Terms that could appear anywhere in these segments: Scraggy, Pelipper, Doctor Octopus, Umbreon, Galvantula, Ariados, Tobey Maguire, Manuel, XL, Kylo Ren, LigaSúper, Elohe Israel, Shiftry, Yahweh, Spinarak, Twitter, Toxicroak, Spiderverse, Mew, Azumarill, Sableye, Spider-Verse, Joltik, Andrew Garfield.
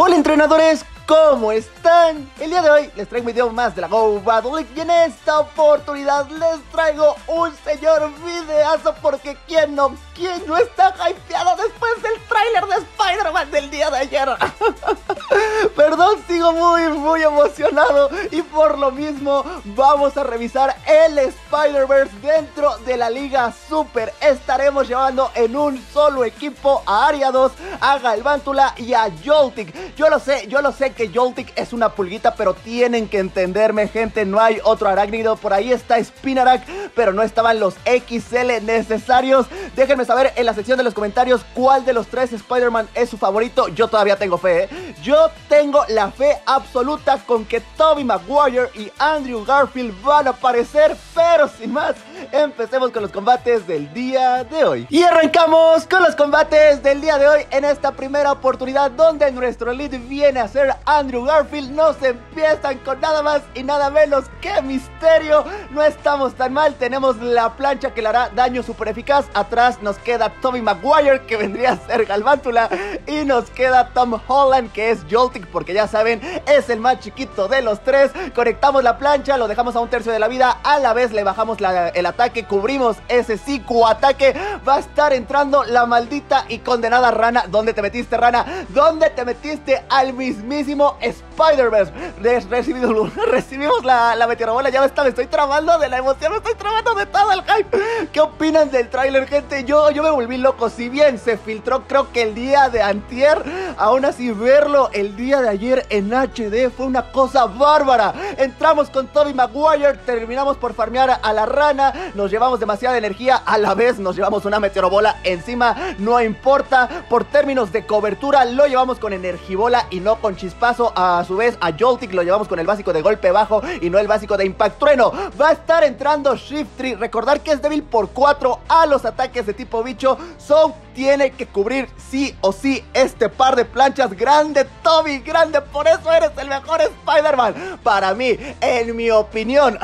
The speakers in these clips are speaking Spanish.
Hola entrenadores, ¿cómo están? El día de hoy les traigo un video más de la GOBattleLeague y en esta oportunidad les traigo un señor videazo porque ¿quién no está hypeado después del tráiler de Spiderman del día de ayer? Perdón, sigo muy emocionado y por lo mismo vamos a revisar el Spiderverse dentro de la Liga Super. Estaremos llevando en un solo equipo a Ariados, a Galvantula y a Joltik. Yo lo sé que Joltik es una pulguita, pero tienen que entenderme, gente, no hay otro arácnido. Por ahí está Spinarak, pero no estaban los XL necesarios. Déjenme saber en la sección de los comentarios cuál de los tres Spider-Man es su favorito. Yo todavía tengo fe, ¿eh? Yo tengo la fe absoluta con que Tobey Maguire y Andrew Garfield van a aparecer, pero sin más, empecemos con los combates del día de hoy. Y arrancamos con los combates del día de hoy en esta primera oportunidad donde nuestro lead viene a ser Andrew Garfield. Nos empiezan con nada más y nada menos que Misterio. No estamos tan mal, tenemos la plancha que le hará daño super eficaz. Atrás nos queda Tobey Maguire, que vendría a ser Galvántula, y nos queda Tom Holland, que es Joltik, porque ya saben, es el más chiquito de los tres. Conectamos la plancha, lo dejamos a 1/3 de la vida, a la vez le bajamos el ataque, cubrimos ese psicoataque. Va a estar entrando la maldita y condenada rana. ¿Dónde te metiste, rana? ¿Dónde te metiste? Al mismísimo Spider-Verse. Recibimos la meteorobola. Ya me estoy trabando de la emoción, me estoy trabando de todo el hype. ¿Qué opinan del tráiler, gente? Yo me volví loco. Si bien se filtró, creo que el día de antier, aún así verlo el día de ayer en HD fue una cosa bárbara. Entramos con Tobey Maguire, terminamos por farmear a la rana, nos llevamos demasiada energía, a la vez nos llevamos una meteorobola encima, no importa. Por términos de cobertura lo llevamos con energibola y no con chispazo. A su vez a Joltik lo llevamos con el básico de golpe bajo y no el básico de impact trueno. Va a estar entrando Shiftry, recordar que es débil por 4 a los ataques de tipo bicho, so tiene que cubrir sí o sí este par de planchas. Grande Tobey, grande, por eso eres el mejor Spider-Man para mí, en mi opinión.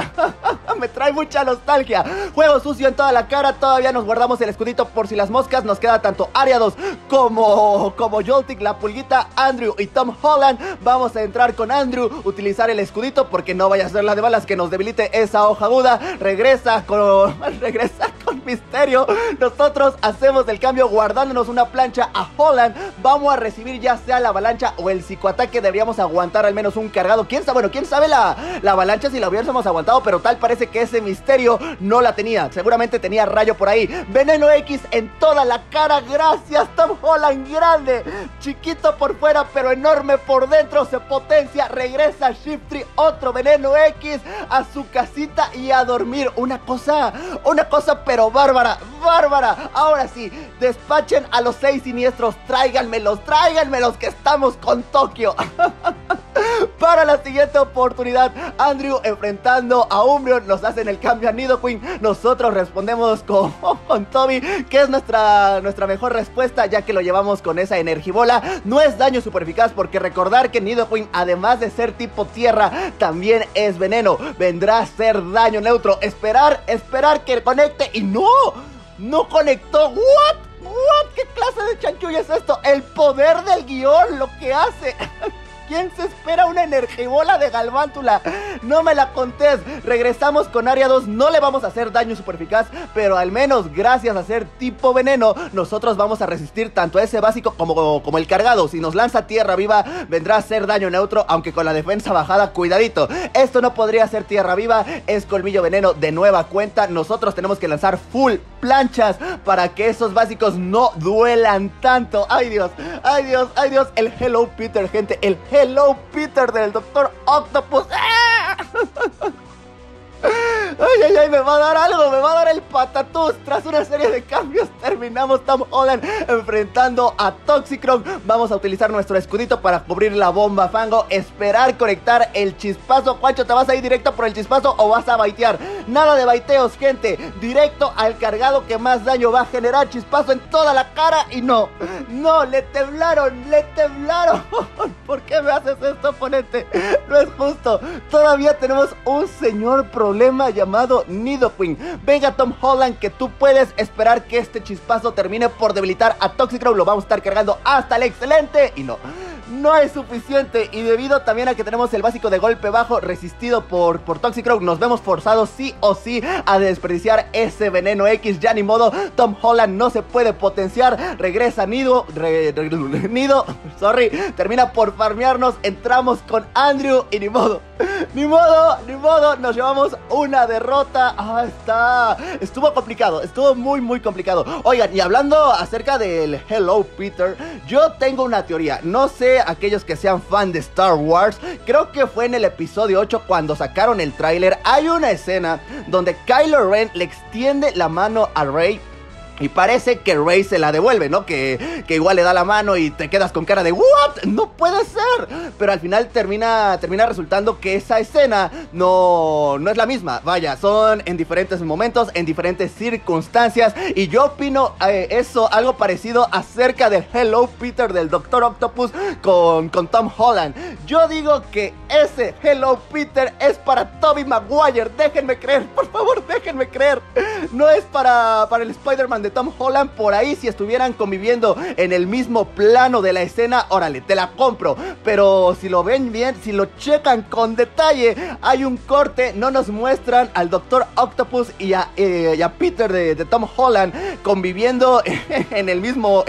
Me trae mucha nostalgia. Juego sucio en toda la cara. Todavía nos guardamos el escudito por si las moscas. Nos queda tanto Ariados como Joltik, la pulguita, Andrew y Tom Holland. Vamos a entrar con Andrew, utilizar el escudito porque no vaya a ser la de balas que nos debilite esa hoja aguda. Regresa con Misterio. Nosotros hacemos el cambio guardándonos una plancha a Holland. Vamos a recibir ya sea la avalancha o el psicoataque. Deberíamos aguantar al menos un cargado. ¿Quién sabe la avalancha si la hubiésemos aguantado, pero tal parece que ese Misterio no la tenía. Seguramente tenía rayo por ahí. Veneno X en toda la cara. Gracias, Tom Holland, grande. Chiquito por fuera, pero enorme por dentro. Se potencia. Regresa Shiftry. Otro veneno X a su casita y a dormir. Una cosa pero bárbara. Bárbara. Ahora sí, despachen a los 6 siniestros. Tráiganmelos que estamos con Tokio. Para la siguiente oportunidad, Andrew enfrentando a Umbreon, nos hacen el cambio a Nidoqueen. Nosotros respondemos con Tobey, que es nuestra mejor respuesta, ya que lo llevamos con esa energibola. No es daño super eficaz, porque recordar que Nidoqueen, además de ser tipo tierra, también es veneno. Vendrá a ser daño neutro. Esperar que conecte y no conectó. ¿What? ¿Qué clase de chanchulla es esto? El poder del guión, lo que hace. ¿Quién se espera una energibola de Galvántula? No me la contés. Regresamos con Ariados. No le vamos a hacer daño super eficaz, pero al menos gracias a ser tipo veneno, nosotros vamos a resistir tanto ese básico como el cargado. Si nos lanza tierra viva, vendrá a ser daño neutro, aunque con la defensa bajada, cuidadito. Esto no podría ser tierra viva, es colmillo veneno de nueva cuenta. Nosotros tenemos que lanzar full planchas para que esos básicos no duelan tanto. Ay Dios, el Hello Peter, gente, el Hello Peter del Doctor Octopus. ¡Ah! Ay, me va a dar algo, me va a dar el patatús. Tras una serie de cambios terminamos Tom Holland enfrentando a Toxicron. Vamos a utilizar nuestro escudito para cubrir la bomba fango. Esperar conectar el chispazo. Juancho, ¿te vas a ir directo por el chispazo o vas a baitear? Nada de baiteos, gente. Directo al cargado que más daño va a generar. Chispazo en toda la cara y no, le temblaron. ¿Por qué me haces esto, oponente? No es justo. justo. Todavía tenemos un señor problema llamado Nidoqueen. Venga, Tom Holland, que tú puedes esperar que este chispazo termine por debilitar a Toxicroak. Lo vamos a estar cargando hasta el excelente. Y no es suficiente. Y debido también a que tenemos el básico de golpe bajo resistido por Toxicroak, nos vemos forzados sí o sí a desperdiciar ese veneno X. Ya ni modo, Tom Holland no se puede potenciar. Regresa Nido, termina por farmearnos. Entramos con Andrew y ni modo, nos llevamos una derrota. Ah, está. Estuvo complicado, estuvo muy complicado. Oigan, y hablando acerca del Hello Peter, yo tengo una teoría. No sé, aquellos que sean fan de Star Wars, creo que fue en el episodio 8 cuando sacaron el tráiler. Hay una escena donde Kylo Ren le extiende la mano a Rey y parece que Rey se la devuelve, ¿no? Que igual le da la mano y te quedas con cara de ¿what? ¡No puede ser! Pero al final termina resultando que esa escena no es la misma. Vaya, son en diferentes momentos, en diferentes circunstancias. Y yo opino algo parecido acerca del Hello Peter del Doctor Octopus con Tom Holland. Yo digo que ese Hello Peter es para Tobey Maguire. Déjenme creer, por favor, déjenme creer. No es para el Spider-Man de Tom Holland. Por ahí, si estuvieran conviviendo en el mismo plano de la escena, órale, te la compro. Pero si lo ven bien, si lo checan con detalle, hay un corte, no nos muestran al Doctor Octopus y a Peter de Tom Holland conviviendo en el mismo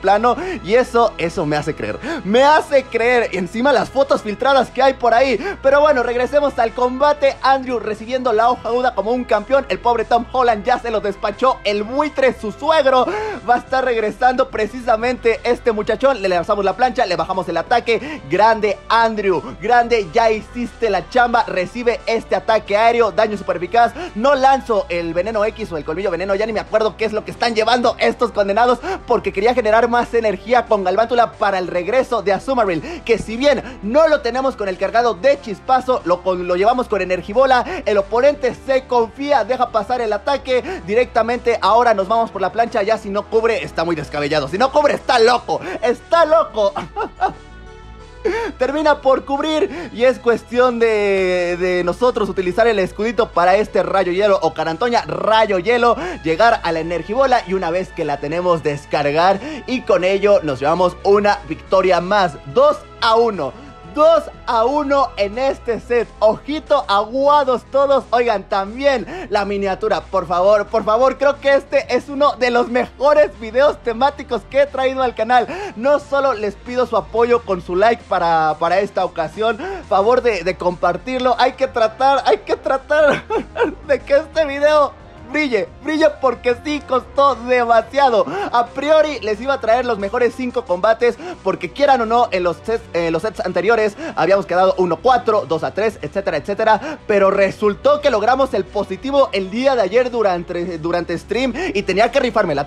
plano, y eso me hace creer, encima las fotos filtradas que hay por ahí. Pero bueno, regresemos al combate. Andrew recibiendo la hoja aguda como un campeón. El pobre Tom Holland ya se lo despachó el buitre, su suegro. Va a estar regresando precisamente este muchachón. Le lanzamos la plancha, le bajamos el ataque. Grande Andrew, grande, ya hiciste la chamba. Recibe este ataque aéreo, daño super eficaz. No lanzo el veneno X o el colmillo veneno, ya ni me acuerdo qué es lo que están llevando estos condenados, porque quería generar más energía con Galvantula para el regreso de Azumarill, que si bien no lo tenemos con el cargado de chispazo, lo llevamos con energibola. El oponente se confía, deja pasar el ataque directamente. Ahora nos vamos por la plancha. Ya si no cubre, está muy descabellado. Si no cubre, está loco. ¡Está loco! Termina por cubrir. Y es cuestión de nosotros utilizar el escudito para este rayo hielo o carantoña, rayo hielo, llegar a la energibola, y una vez que la tenemos, descargar. Y con ello nos llevamos una victoria más. 2-1 en este set. Ojito, aguados todos. Oigan, también la miniatura, por favor, creo que este es uno de los mejores videos temáticos que he traído al canal. No solo les pido su apoyo con su like para esta ocasión, favor de compartirlo. Hay que tratar de que este video brille, porque sí costó demasiado. A priori les iba a traer los mejores 5 combates, porque quieran o no, en los sets anteriores habíamos quedado 1-4, 2-3, etcétera, pero resultó que logramos el positivo el día de ayer durante stream, y tenía que rifármela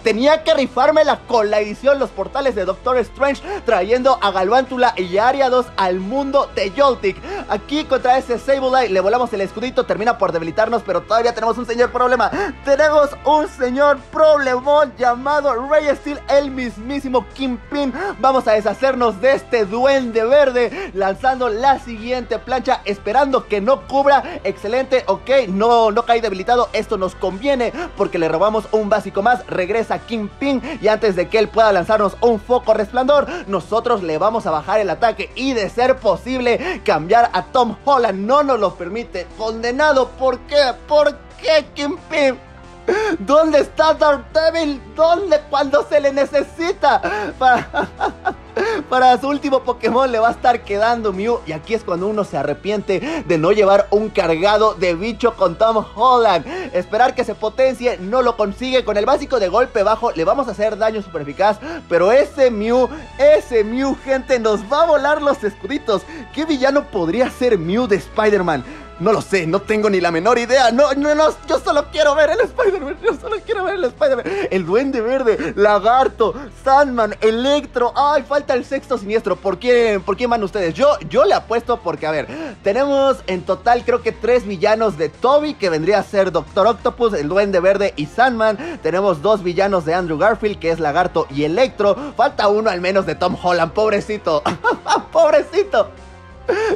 con la edición Los Portales de Doctor Strange, trayendo a Galvantula y a Ariados al mundo de Joltik. Aquí contra ese Sableye le volamos el escudito, termina por debilitarnos, pero todavía tenemos un señor problema. Tenemos un señor problemón llamado Rey, el mismísimo Kingpin. Vamos a deshacernos de este duende verde lanzando la siguiente plancha, esperando que no cubra. Excelente, ok, no cae debilitado. Esto nos conviene porque le robamos un básico más. Regresa Kingpin, y antes de que él pueda lanzarnos un foco resplandor, nosotros le vamos a bajar el ataque y, de ser posible, cambiar a Tom Holland. No nos lo permite, condenado. ¿Por qué? ¿Qué, Kingpin? ¿Dónde está Daredevil? ¿Dónde? Cuando se le necesita. Para su último Pokémon le va a estar quedando Mew, y aquí es cuando uno se arrepiente de no llevar un cargado de bicho con Tom Holland. Esperar que se potencie, no lo consigue. Con el básico de golpe bajo le vamos a hacer daño super eficaz, pero ese Mew, gente, nos va a volar los escuditos. ¿Qué villano podría ser Mew de Spider-Man? No lo sé, no tengo ni la menor idea. No, yo solo quiero ver el Spider-Man. El Duende Verde, Lagarto, Sandman, Electro. Ay, falta el sexto siniestro. ¿Por quién van ustedes? Yo le apuesto porque, a ver, tenemos en total creo que 3 villanos de Toby, que vendría a ser Doctor Octopus, el Duende Verde y Sandman. Tenemos 2 villanos de Andrew Garfield, que es Lagarto y Electro. Falta uno al menos de Tom Holland, pobrecito.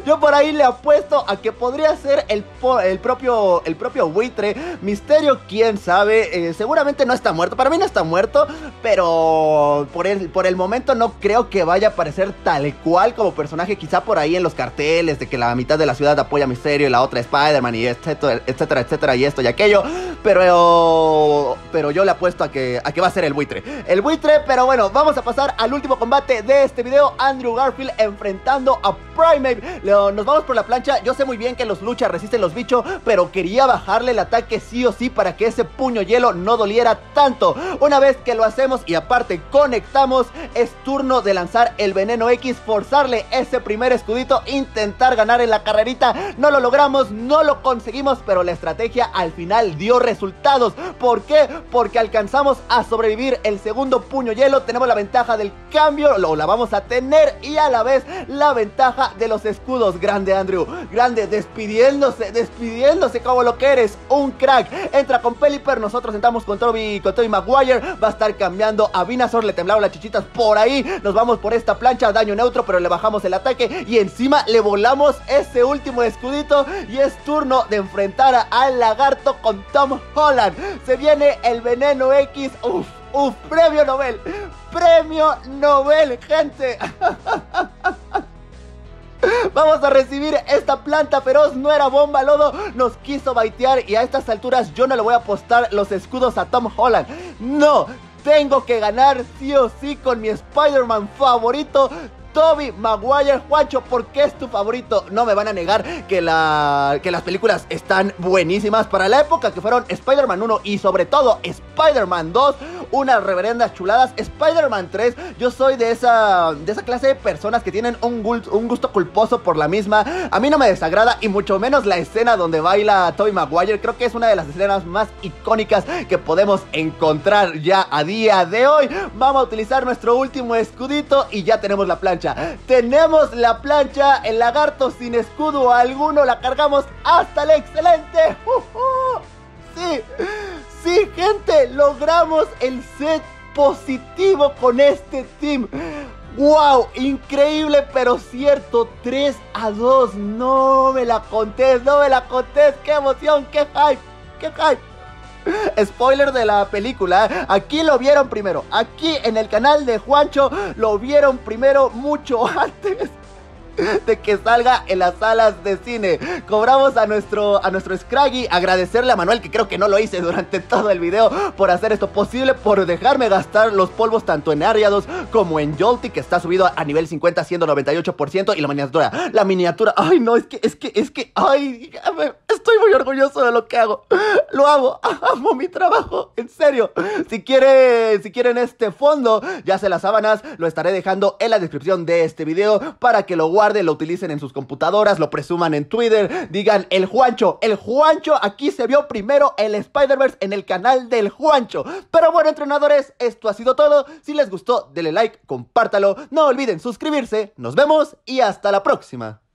Yo por ahí le apuesto a que podría ser el propio buitre. Misterio, quién sabe, seguramente no está muerto. Para mí no está muerto, pero por el momento no creo que vaya a aparecer tal cual como personaje. Quizá por ahí en los carteles de que la mitad de la ciudad apoya a Misterio y la otra a Spiderman y etcétera, etcétera, y esto y aquello. Pero yo le apuesto a que va a ser el buitre. Pero bueno, vamos a pasar al último combate de este video. Andrew Garfield enfrentando a Primate. Nos vamos por la plancha. Yo sé muy bien que los luchas resisten los bichos, pero quería bajarle el ataque sí o sí para que ese puño hielo no doliera tanto. Una vez que lo hacemos y aparte conectamos, es turno de lanzar el veneno X, forzarle ese primer escudito, intentar ganar en la carrerita. No lo logramos, no lo conseguimos, pero la estrategia al final dio resultados. ¿Por qué? Porque alcanzamos a sobrevivir el segundo puño hielo. Tenemos la ventaja del cambio, la vamos a tener, y a la vez la ventaja de los escudos. Grande Andrew, grande, despidiéndose como lo que eres, un crack. Entra con Pelipper, nosotros entramos con Tobey Maguire, va a estar cambiando a Vinazor, le temblaron las chichitas por ahí. Nos vamos por esta plancha, daño neutro, pero le bajamos el ataque y encima le volamos ese último escudito. Y es turno de enfrentar al lagarto con Tom Holland. Se viene el veneno X, uf, premio Nobel, gente. Vamos a recibir esta planta feroz. No era bomba lodo, nos quiso baitear, y a estas alturas yo no le voy a apostar los escudos a Tom Holland. No, tengo que ganar sí o sí con mi Spider-Man favorito, Tobey Maguire. Juancho, ¿por qué es tu favorito? No me van a negar que las películas están buenísimas para la época que fueron. Spider-Man 1 y sobre todo Spider-Man 2, unas reverendas chuladas. Spider-Man 3, yo soy de esa clase de personas que tienen un gusto culposo por la misma. A mí no me desagrada, y mucho menos la escena donde baila Tobey Maguire. Creo que es una de las escenas más icónicas que podemos encontrar ya a día de hoy. Vamos a utilizar nuestro último escudito y ya tenemos la plancha. Tenemos la plancha, el lagarto sin escudo alguno, la cargamos hasta el excelente. Sí, gente, logramos el set positivo con este team. ¡Wow! Increíble, pero cierto. 3-2, no me la contés. ¡Qué emoción! ¡Qué hype! Spoiler de la película, aquí lo vieron primero, aquí en el canal de Juancho lo vieron primero, mucho antes de que salga en las salas de cine. Cobramos a nuestro Scraggy, agradecerle a Manuel, que creo que no lo hice durante todo el video, por hacer esto posible, por dejarme gastar los polvos tanto en Ariados como en Joltik, que está subido a nivel 50, 198%, y la miniatura, ay no, es que, ay, estoy muy orgulloso de lo que hago, lo amo mi trabajo, en serio. Si quieren este fondo, ya sé las sábanas, lo estaré dejando en la descripción de este video para que lo guarden, lo utilicen en sus computadoras, lo presuman en Twitter, digan el Juancho, aquí se vio primero el Spider-Verse en el canal del Juancho. Pero bueno, entrenadores, esto ha sido todo. Si les gustó, denle like, compártalo, no olviden suscribirse, nos vemos y hasta la próxima.